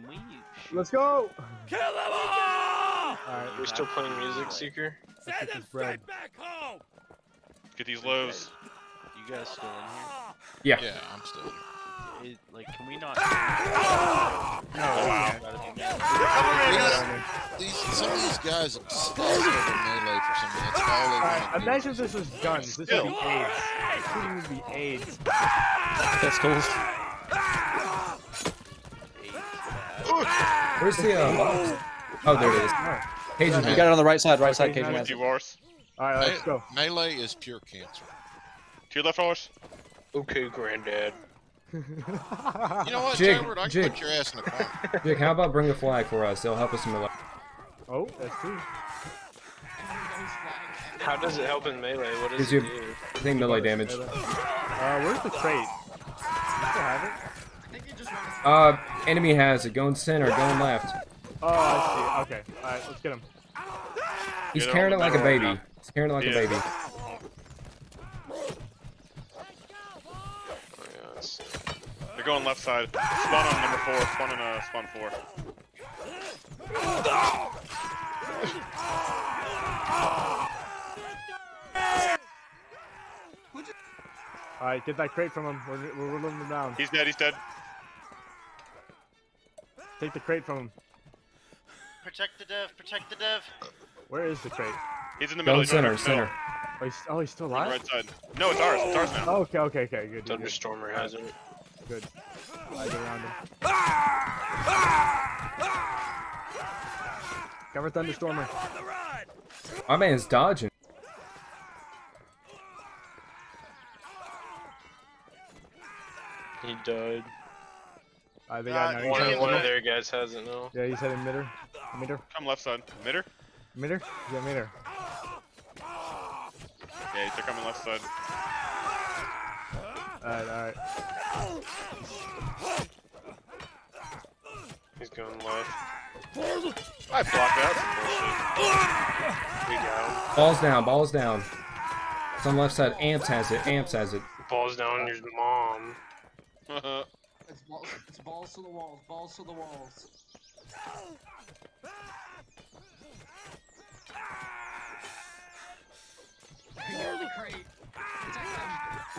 Can we? Shoot? Let's go! Kill them all! Alright, we're still playing music, Seeker. Send them straight back home! Get these lows. You guys still in here? Yeah. Yeah, I'm still here. It, like, can we not? Ah! No, wow. Some of these guys are obsessed with melee for some reason. That's all they want to do. Imagine if this was guns. This would be AIDS. This would be AIDS. That's cool. Where's the box? Oh, there it is. Cajun, you got it on the right side. Right side, Cajun. Alright, let's go. Melee is pure cancer. To your left, horse. Okay, granddad. You know what, Jayward, I can put your ass in the car. Jake, how about bring the flag for us? They'll help us in melee. Oh, that's true. How does it help in melee? What does it do? I think melee damage. Where's the crate? Do you still have it? I think you just enemy has it. Going center, going left. Oh, I see. Okay. Alright, let's get him. He's carrying it like a baby. He's carrying it like a baby. They're going left side. Spawn on number 4. Spawn on spawn 4. Alright, get that crate from him. We're running him down. He's dead. He's dead. Take the crate from him. Protect the dev. Protect the dev. Where is the crate? He's in the middle. He's center. Center. Oh, he's still alive? Right side. No, it's ours. It's ours now. Oh, okay, okay, okay. Good. Thunderstormer has it. Good. I get around him. Cover Thunderstormer. My man's dodging. He died. I think I know. One of their guys has it now. Yeah, he's heading midder. Midder. Come left side. Midder? Midder? Yeah, midder. Yeah, they're coming left side. Alright, alright. He's going left. I blocked out some bullshit. We go. Ball's down, ball's down. It's on the left side. Amps has it, Amps has it. Ball's down, here's the mom. It's balls to the walls, balls to the walls.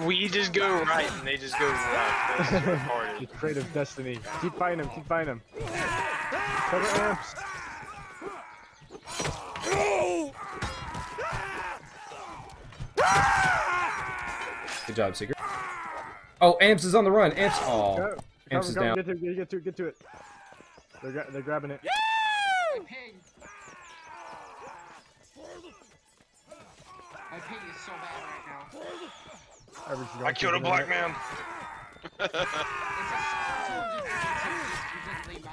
We just go right and they just go right. The crate of destiny. Keep fighting him, keep fighting him. Cover Amps. Good job, Seeker. Oh, Amps is on the run. Amps. Oh, go. Amps is down. Get to it. They're grabbing it. Yeah! My ping is so bad right now. I killed a black man.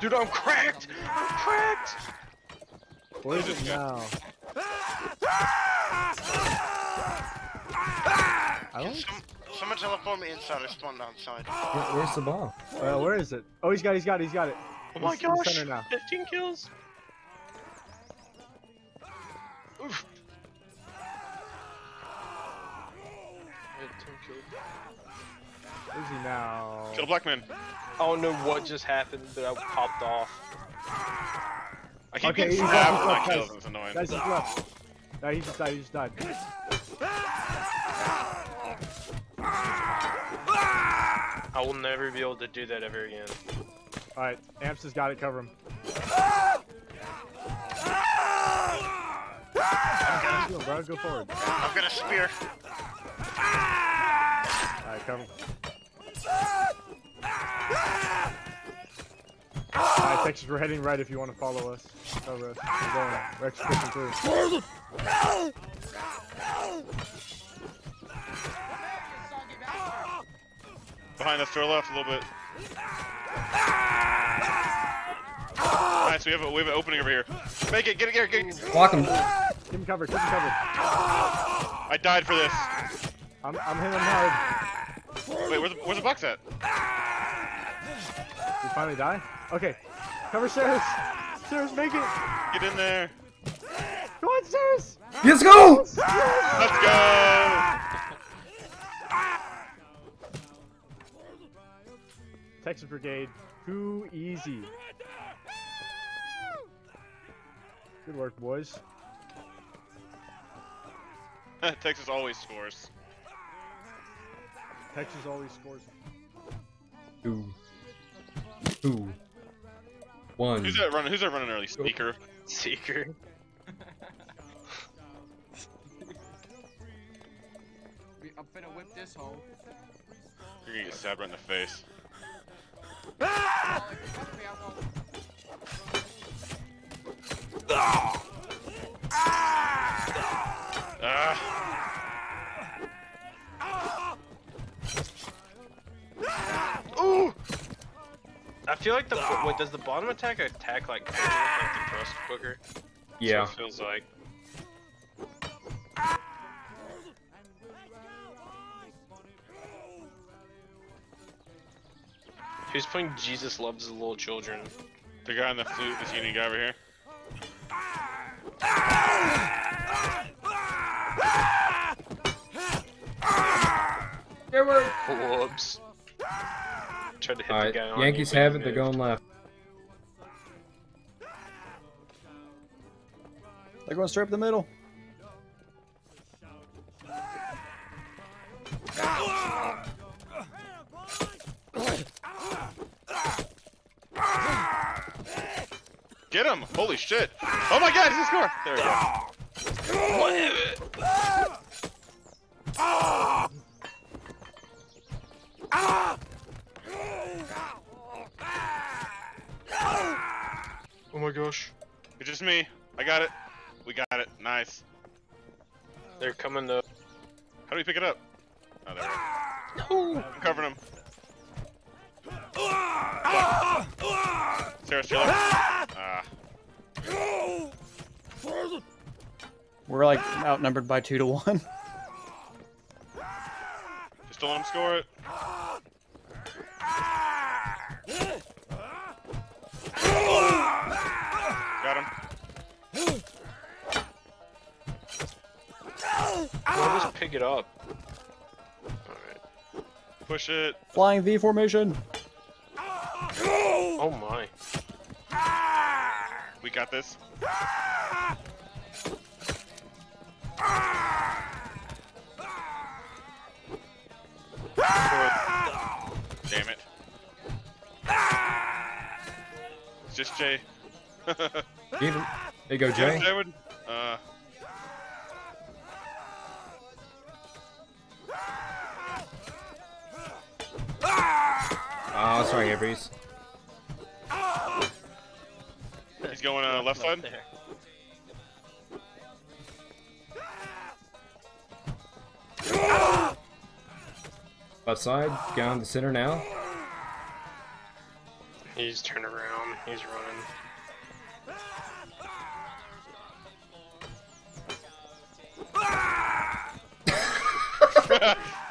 Dude, I'm cracked! I'm cracked! What is it now? Someone teleport me inside. I spawned outside. Where's the ball? Where is it? Oh, he's got it. Oh my gosh! 15 kills! Oof. Where is he now? Kill a black man. I don't know what just happened, but I popped off. I keep getting stabbed when I kill him. It's annoying. Guys, he's left. No, he just died. He just died. I will never be able to do that ever again. Alright, Amps has got it. Cover him. Go forward. I'm gonna spear. Alright, come. Alright, Texas, we're heading right if you want to follow us. Oh, we're going. Rex pushing through. Behind us, to our left a little bit. Alright, so we have an opening over here. Make it, get it, get it. Block him. Give him cover, give him cover. I died for this. I'm hitting hard. Wait, where's the box at? Did he finally die? Okay. Cover Saris! Saris, make it! Get in there! Come on, Saris! Let's go! Let's go! Texas Brigade, too easy. Good work, boys. Texas always scores. Texas always scores. 2, 2, 1. Who's that running? Who's that running early? Speaker. Seeker. I'm finna whip this hole. You're gonna get stabbed right in the face. Ah! Ah! Ah! Ooh! I feel like the wait, does the bottom attack like the thrust quicker? Yeah, so it feels like. Who's playing Jesus Loves the Little Children? The guy on the flute, this unique guy over here. There were whoops. Tried to hit the guy on. Yankees have it. They're going left. They're going straight up the middle. Get him! Holy shit! Oh my god, he's gonna score! There we go. One hit. Oh my gosh. It's just me. I got it. We got it. Nice. They're coming though. How do we pick it up? Oh, there we go. I'm covering him. Sarah's chilling. We're like outnumbered by 2-1. Just don't let him score it. Got him. I'll just pick it up. Alright. Push it. Flying V formation. Oh my. We got this. Damn it. It's just Jay. There you go, Jay. Oh, sorry, Avery's. He's going left side. There. Left side, down the center now. He's turned around, he's running.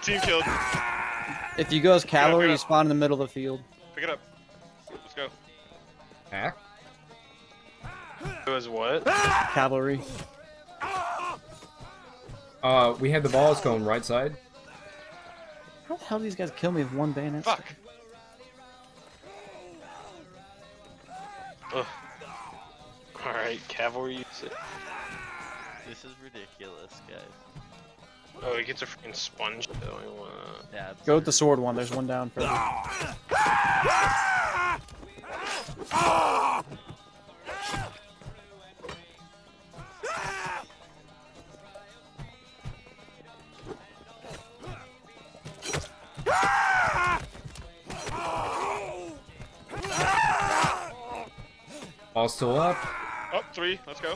Team killed. If you go as cavalry, you spawn in the middle of the field. Pick it up. Let's go. Hack? It was what? Cavalry. We had the balls going right side. How the hell do these guys kill me with one bayonet? Fuck! Alright, cavalry. This is ridiculous, guys. Oh, he gets a freaking sponge though. Yeah, go with the sword one, there's one down for you. All still up. Up 3, let's go.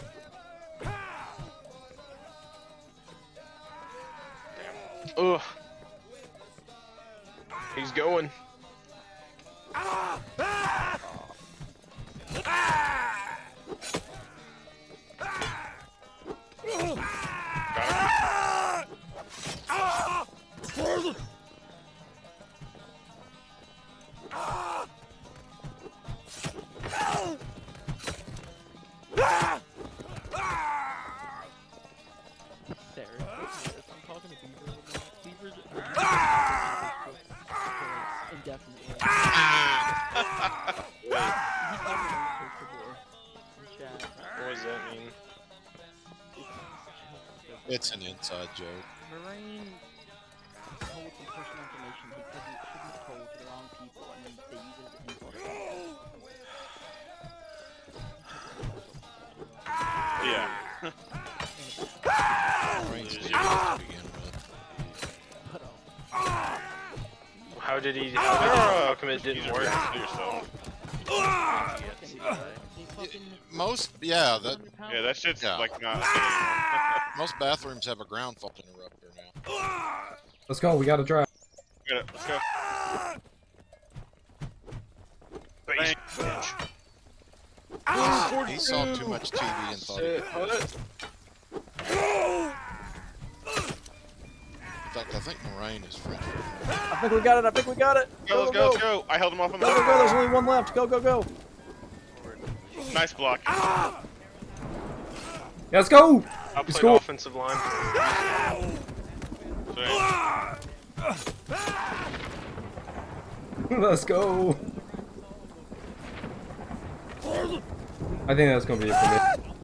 Damn. Ugh. He's going. It's an inside joke. Moraine told some personal information he shouldn't have told to the wrong people, and then they use it as an Yeah. Moraine's joke to begin with. How did he? How come it didn't work? Most, yeah, that shit's like not. Most bathrooms have a ground fault interrupter now. Let's go. We gotta drive. Let's go. He saw too much TV and thought he could. In fact, I think Moraine is French. I think we got it. I think we got it. Go, let's go, let's go. I held him off on the go, go, go. There's only one left. Go, go, go. Nice block. Ah! Yeah, let's go. I'll play the offensive line. Let's go. I think that's gonna be it for me.